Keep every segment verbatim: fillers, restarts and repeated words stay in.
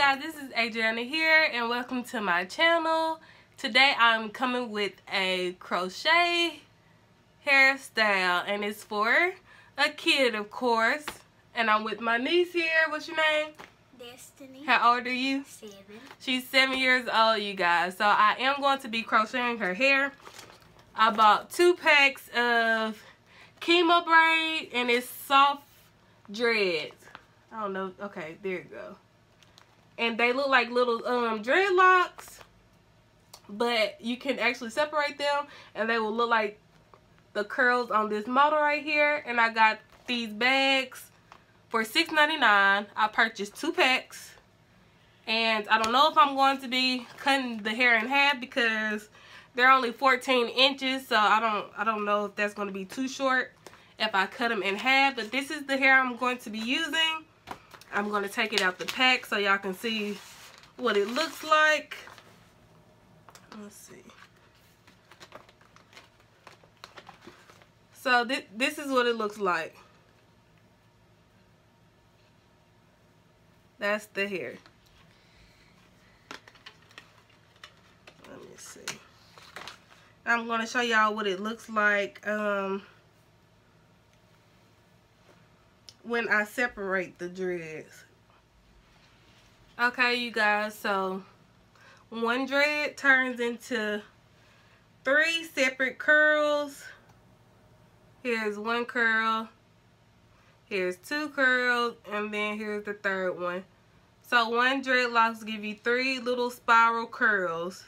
guys, this is Adriana here and welcome to my channel. Today I'm coming with a crochet hairstyle and it's for a kid, of course, and I'm with my niece here. What's your name? Destiny. How old are you? Seven. She's seven years old, you guys. So I am going to be crocheting her hair. I bought two packs of Kima Braid and it's soft dreads. I don't know. Okay, there you go. And they look like little um, dreadlocks, but you can actually separate them and they will look like the curls on this model right here. And I got these bags for six ninety-nine. I purchased two packs. And I don't know if I'm going to be cutting the hair in half because they're only fourteen inches. So I don't, I don't know if that's going to be too short if I cut them in half. But this is the hair I'm going to be using. I'm going to take it out the pack so y'all can see what it looks like. Let's see. So th this is what it looks like. That's the hair. Let me see. I'm going to show y'all what it looks like um, when I separate the dreads. Okay, you guys, so one dread turns into three separate curls. Here's one curl, here's two curls, and then here's the third one. So one dreadlocks give you three little spiral curls.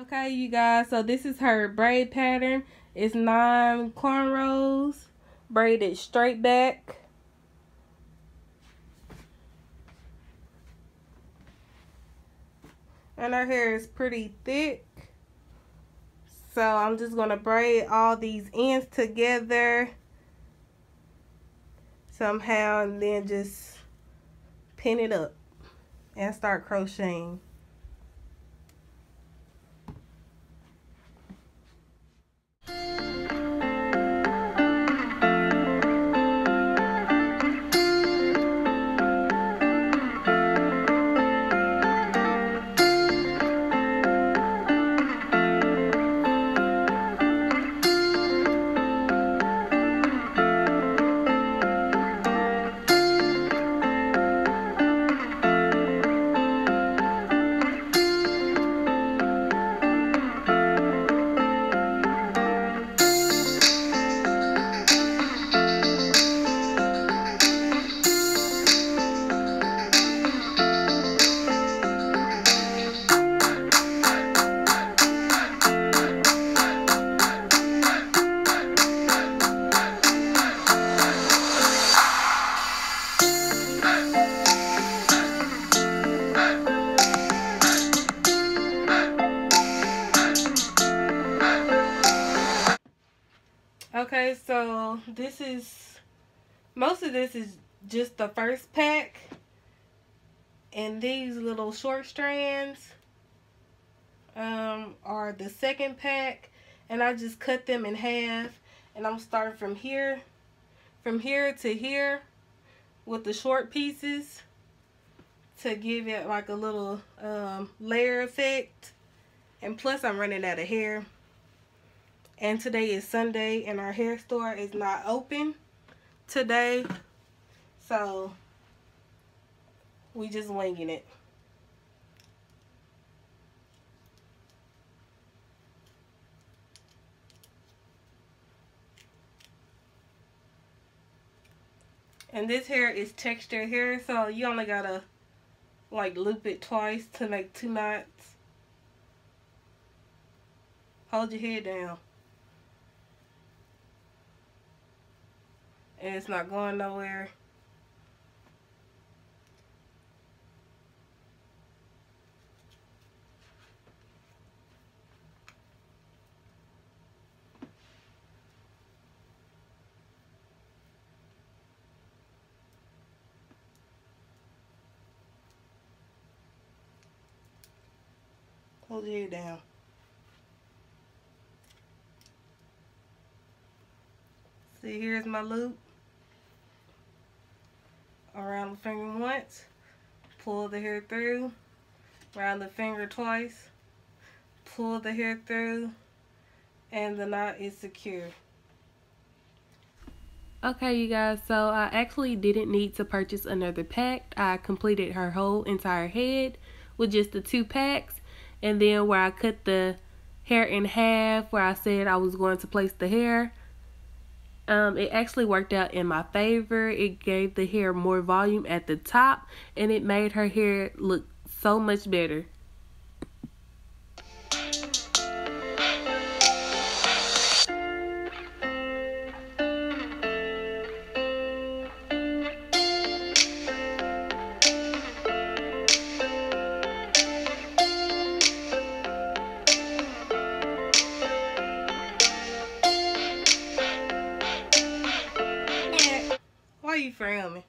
Okay, you guys, so this is her braid pattern. It's nine cornrows, braided straight back. And her hair is pretty thick. So I'm just going to braid all these ends together somehow and then just pin it up and start crocheting. Okay, so this is, most of this is just the first pack and these little short strands um, are the second pack, and I just cut them in half and I'm starting from here, from here to here with the short pieces to give it like a little um, layer effect, and plus I'm running out of hair. And today is Sunday and our hair store is not open today. So we just winging it. And this hair is textured hair, so you only gotta like loop it twice to make two knots. Hold your head down. And it's not going nowhere. Hold your head down. See, here's my loop. around the finger once, pull the hair through, around the finger twice, pull the hair through, and the knot is secure. Okay, you guys, so I actually didn't need to purchase another pack. I completed her whole entire head with just the two packs, and then where I cut the hair in half, where I said I was going to place the hair, um, it actually worked out in my favor. It gave the hair more volume at the top, and it made her hair look so much better. Filming.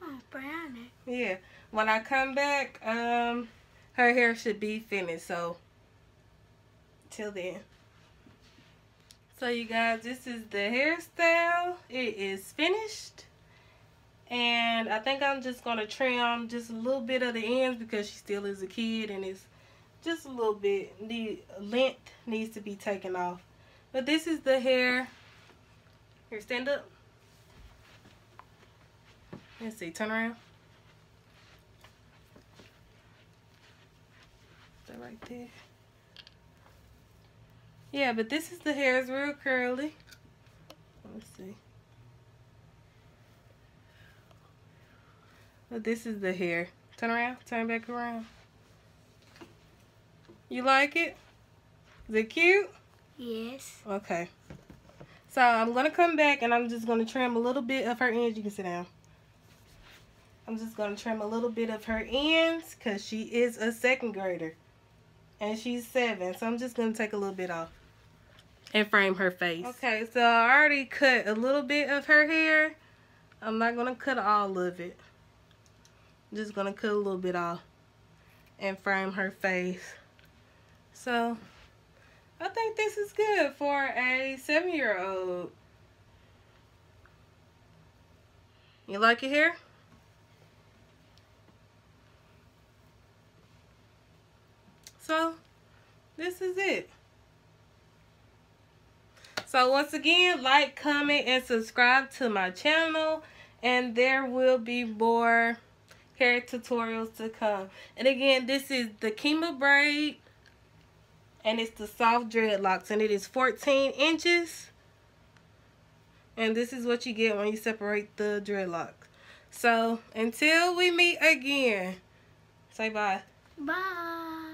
Oh, brownie. Yeah. When I come back, um, her hair should be finished. So, till then. So, you guys, this is the hairstyle. It is finished. And I think I'm just going to trim just a little bit of the ends because she still is a kid and it's just a little bit. The length needs to be taken off. But this is the hair. Here, stand up. Let's see, turn around. Is that right there? Yeah, but this is the hair. It's real curly. Let's see. But this is the hair. Turn around, turn back around. You like it? Is it cute? Yes. Okay. So I'm going to come back and I'm just going to trim a little bit of her ends. You can sit down. I'm just going to trim a little bit of her ends because she is a second grader and she's seven. So I'm just going to take a little bit off and frame her face. Okay, so I already cut a little bit of her hair. I'm not going to cut all of it. I'm just going to cut a little bit off and frame her face. So I think this is good for a seven-year-old. You like your hair? So, this is it. So, once again, like, comment, and subscribe to my channel. And there will be more hair tutorials to come. And again, this is the Kima Braid. And it's the soft dreadlocks. And it is fourteen inches. And this is what you get when you separate the dreadlocks. So, until we meet again. Say bye. Bye.